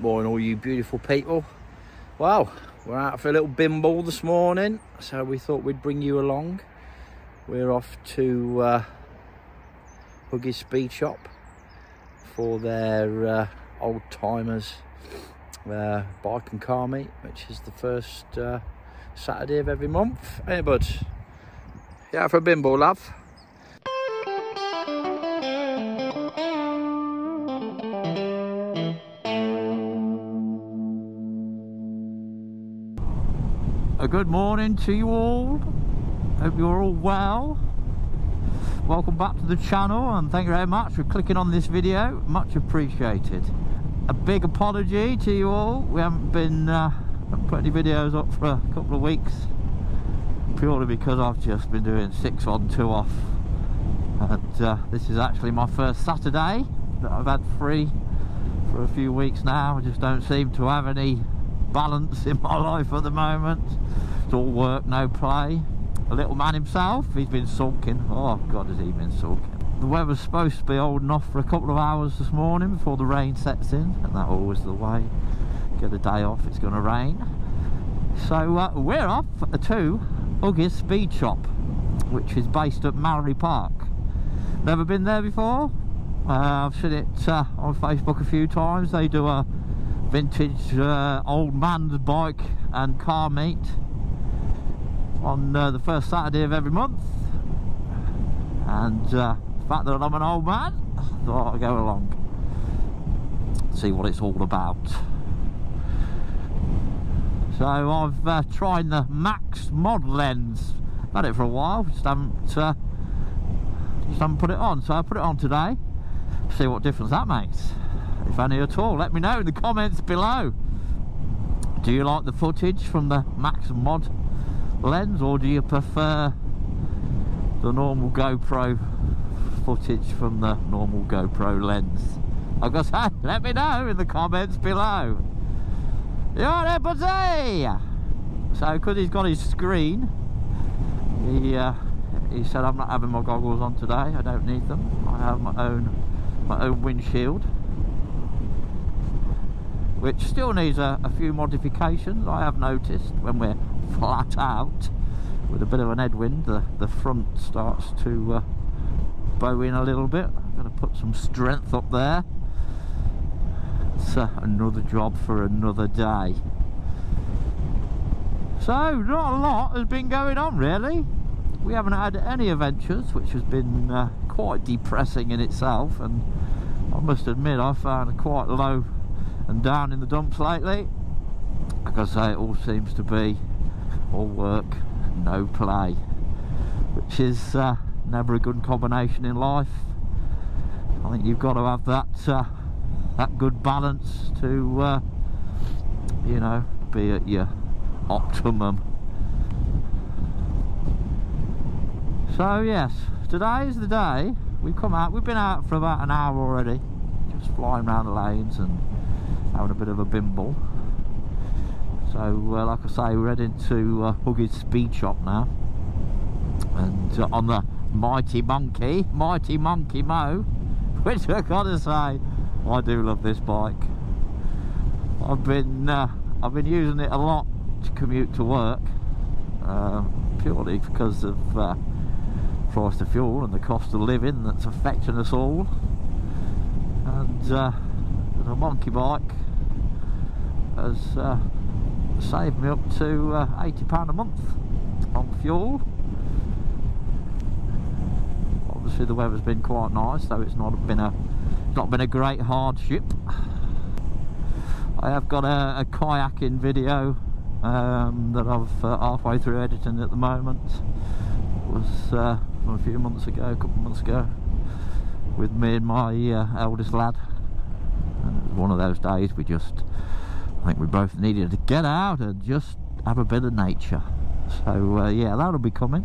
Morning, all you beautiful people. Well, we're out for a little bimble this morning, so we thought we'd bring you along. We're off to Huggy's Speed Shop for their old timers bike and car meet, which is the first Saturday of every month. Hey bud, you out for a bimble, love? A good morning to you all. Hope you're all well. Welcome back to the channel and thank you very much for clicking on this video. Much appreciated. A big apology to you all. We haven't been putting any videos up for a couple of weeks, purely because I've just been doing 6 on 2 off, and this is actually my first Saturday that I've had free for a few weeks now. I just don't seem to have any balance in my life at the moment. It's all work, no play. The little man himself, he's been sulking. Oh god, has he been sulking. The weather's supposed to be holding off for a couple of hours this morning before the rain sets in, and that's always the way. Get a day off, it's going to rain. So we're off to Huggy's Speed Shop, which is based at Mallory Park. Never been there before. I've seen it on Facebook a few times. They do a vintage old man's bike and car meet on the first Saturday of every month, and the fact that I'm an old man, I thought I'd go along, see what it's all about. So I've tried the Max Mod lens. I've had it for a while, just haven't put it on, so I put it on today, see what difference that makes, if any at all. Let me know in the comments below. Do you like the footage from the Max Mod lens, or do you prefer the normal GoPro footage from the normal GoPro lens? I've got to say, let me know in the comments below. You all right there, buddy? So because he's got his screen, he said, I'm not having my goggles on today, I don't need them, I have my own windshield, which still needs a few modifications. I have noticed when we're flat out with a bit of an headwind, the front starts to bow in a little bit. I'm going to put some strength up there. It's another job for another day. So not a lot has been going on really. We haven't had any adventures, which has been quite depressing in itself, and I must admit I found quite low and down in the dumps lately. Like I say, it all seems to be all work, no play, which is never a good combination in life. I think you've got to have that that good balance to you know, be at your optimum. So yes, today is the day. We've come out, we've been out for about an hour already, just flying around the lanes and having a bit of a bimble. So like I say, we're heading to Huggy's Speed Shop now, and on the mighty monkey Mo, which I gotta say, I do love this bike. I've been using it a lot to commute to work, purely because of price of fuel and the cost of living that's affecting us all. And a monkey bike has saved me up to £80 a month on fuel. Obviously the weather's been quite nice, so it's not been a great hardship. I have got a kayaking video that I've halfway through editing at the moment. It was from a few months ago, a couple of months ago, with me and my eldest lad. One of those days we just, I think we both needed to get out and just have a bit of nature. So yeah, that'll be coming.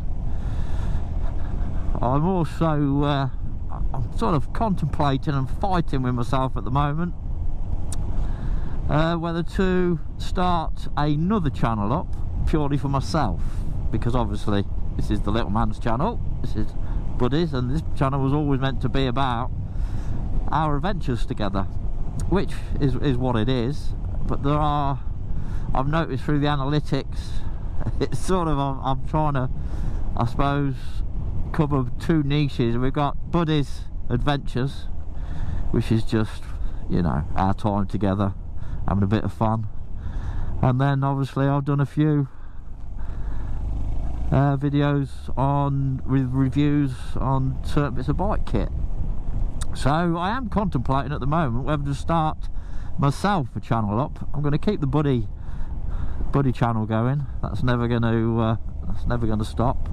I'm also I'm sort of contemplating and fighting with myself at the moment whether to start another channel up purely for myself, because obviously this is the little man's channel, this is Buddy's, and this channel was always meant to be about our adventures together. which is what it is. But there are, I've noticed through the analytics, it's sort of, I'm trying to, I suppose, cover two niches. We've got Buddy's Adventures, which is just, you know, our time together, having a bit of fun. And then obviously I've done a few videos on, with reviews on certain bits of bike kit. So I am contemplating at the moment whether to start myself a channel up. I'm going to keep the buddy channel going. That's never going to stop.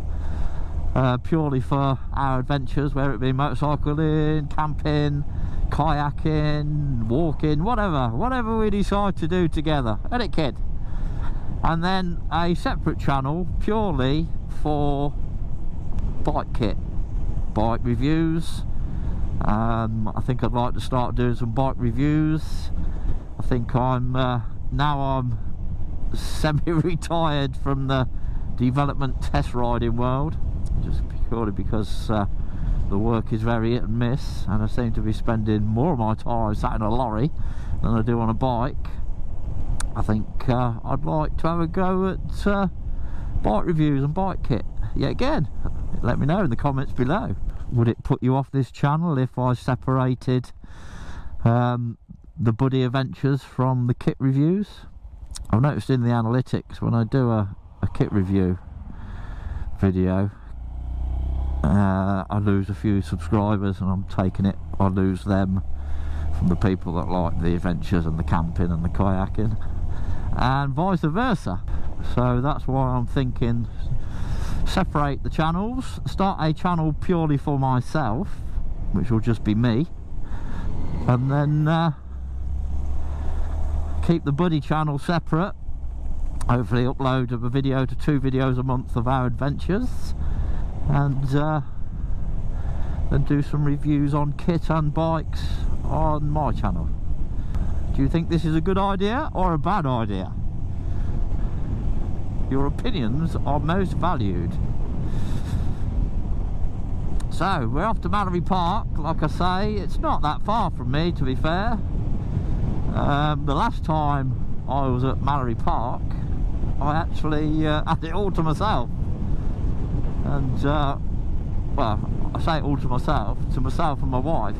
Purely for our adventures, whether it be motorcycling, camping, kayaking, walking, whatever we decide to do together, ain't it, kid? And then a separate channel purely for bike kit, bike reviews. I think I'd like to start doing some bike reviews. I think I'm now I'm semi-retired from the development test riding world, just purely because the work is very hit and miss, and I seem to be spending more of my time sat in a lorry than I do on a bike. I think I'd like to have a go at bike reviews and bike kit. Yeah, again, let me know in the comments below. Would it put you off this channel if I separated the Buddy Adventures from the kit reviews? I've noticed in the analytics when I do a kit review video, I lose a few subscribers, and I'm taking it, I lose them from the people that like the adventures and the camping and the kayaking, and vice versa. So that's why I'm thinking separate the channels, start a channel purely for myself, which will just be me, and then keep the Buddy channel separate. Hopefully upload a video to 2 videos a month of our adventures, and then do some reviews on kit and bikes on my channel. Do you think this is a good idea or a bad idea? Your opinions are most valued. So we're off to Mallory Park. Like I say, it's not that far from me, to be fair. The last time I was at Mallory Park, I actually had it all to myself. And well, I say it all to myself and my wife,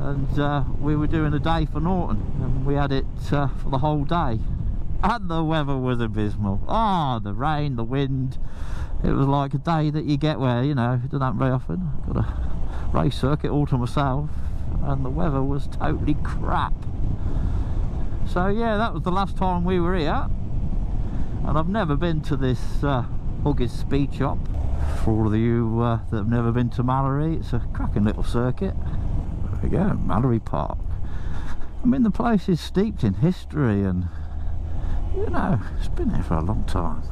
and we were doing a day for Norton, and we had it for the whole day, and the weather was abysmal. The rain, the wind, it was like a day that you get where, you know, it doesn't happen very often. Got a race circuit all to myself, and the weather was totally crap. So yeah, that was the last time we were here, and I've never been to this Huggy's Speed Shop. For all of you that have never been to Mallory, it's a cracking little circuit. There we go, Mallory Park. I mean, the place is steeped in history, and you know, it's been there for a long time.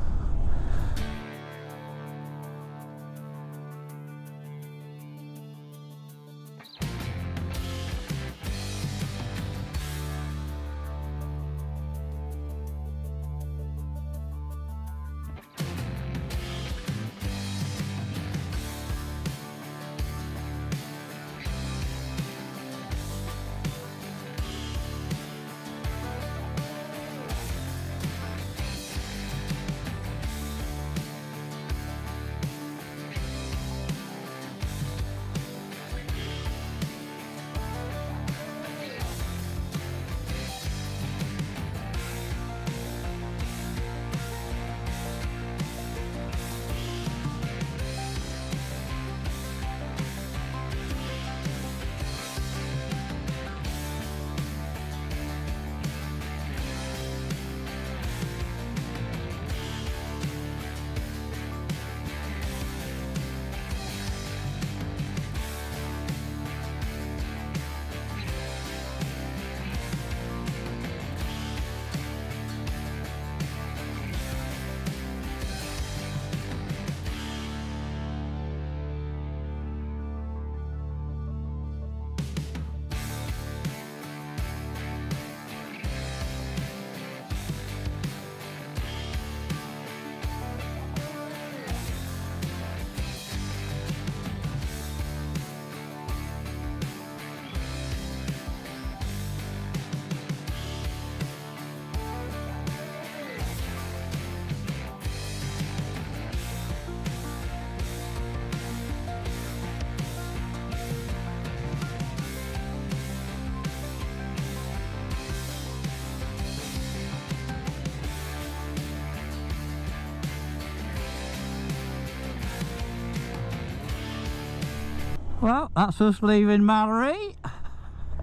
Well, that's us leaving Mallory.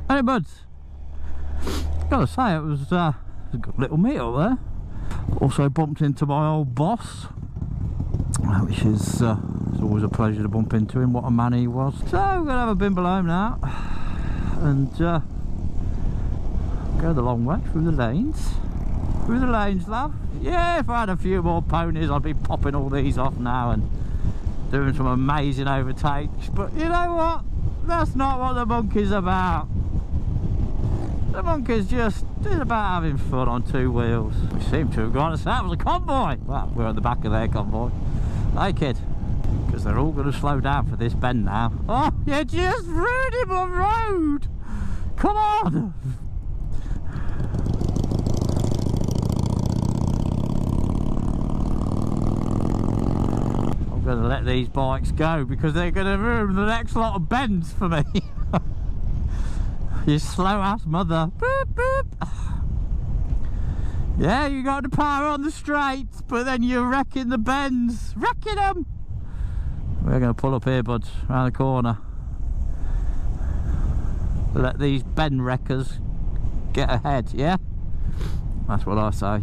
Hey buds, gotta say it was a good little meet up there. Also bumped into my old boss, which is it's always a pleasure to bump into him. What a man he was. So we're gonna have a bimble home now and go the long way through the lanes. Through the lanes, love. Yeah, if I had a few more ponies I'd be popping all these off now and doing some amazing overtakes, but you know what, that's not what the Monkey's about. The Monkey's just about having fun on two wheels. We seem to have gone as far as a convoy. Well, we're at the back of their convoy. Hey kid, because they're all going to slow down for this bend now. Oh, you just ruined my road. Come on. Going to let these bikes go because they're going to ruin the next lot of bends for me. You slow ass mother. Boop, boop. Yeah, you got the power on the straights, but then you're wrecking the bends. Wrecking them. We're going to pull up here, buds, around the corner. Let these bend wreckers get ahead, yeah? That's what I say.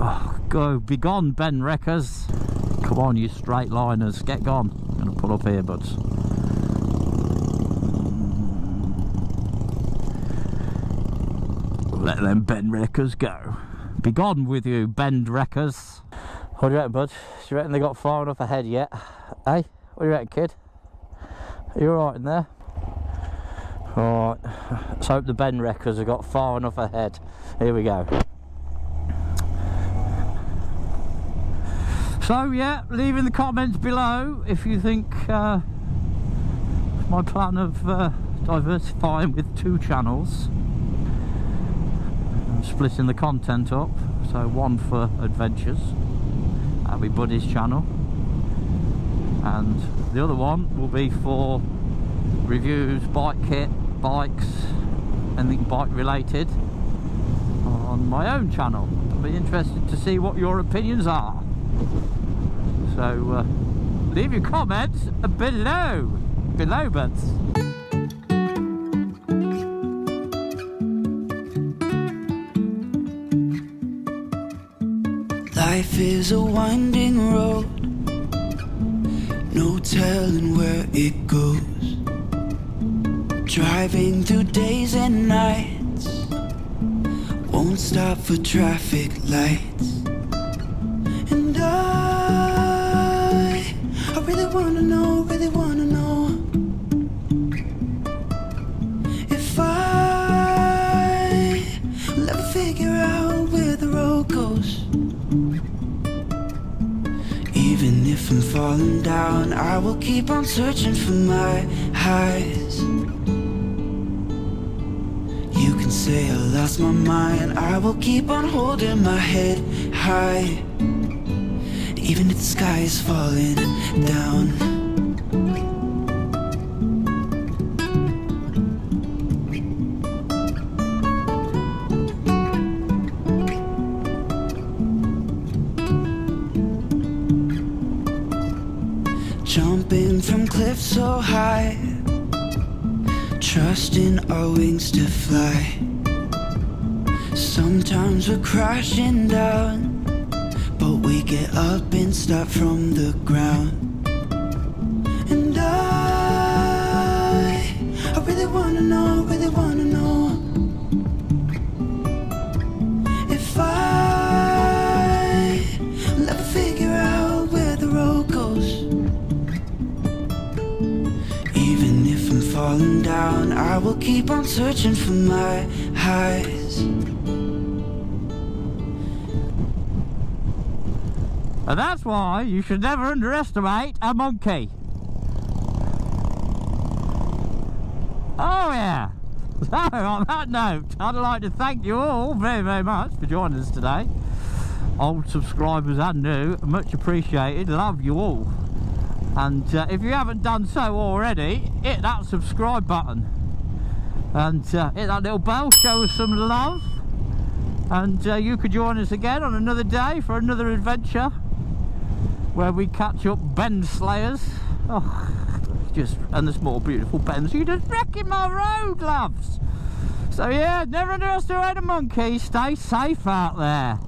Oh, go, be gone, Ben Wreckers. Come on, you straight liners, get gone. I'm gonna pull up here, buds. Let them Ben Wreckers go. Be gone with you, Ben Wreckers. What do you reckon, bud? Do you reckon they got far enough ahead yet? Hey, what do you reckon, kid? Are you alright in there? Alright, let's hope the Ben Wreckers have got far enough ahead. Here we go. So yeah, leave in the comments below if you think my plan of diversifying with two channels, I'm splitting the content up, so one for adventures, that'll be Buddy's channel, and the other one will be for reviews, bike kit, bikes, anything bike related on my own channel. I'll be interested to see what your opinions are. So leave your comments below buds. Life is a winding road, no telling where it goes. Driving through days and nights, won't stop for traffic lights. I really wanna know if I will ever figure out where the road goes. Even if I'm falling down, I will keep on searching for my highs. You can say I lost my mind, I will keep on holding my head high. Even if the sky is falling down, jumping from cliffs so high, trusting our wings to fly. Sometimes we're crashing down, but we get up and start from the ground. And I really wanna know if I will ever figure out where the road goes. Even if I'm falling down, I will keep on searching for my highs. And that's why you should never underestimate a monkey. Oh yeah! So on that note, I'd like to thank you all very, very much for joining us today. Old subscribers and new, much appreciated, love you all. And if you haven't done so already, hit that subscribe button. And hit that little bell, show us some love. And you could join us again on another day for another adventure, where we catch up Ben Slayers Oh, and there's more beautiful bends. You're just wrecking my road, loves. So yeah, never underestimate a monkey. Stay safe out there.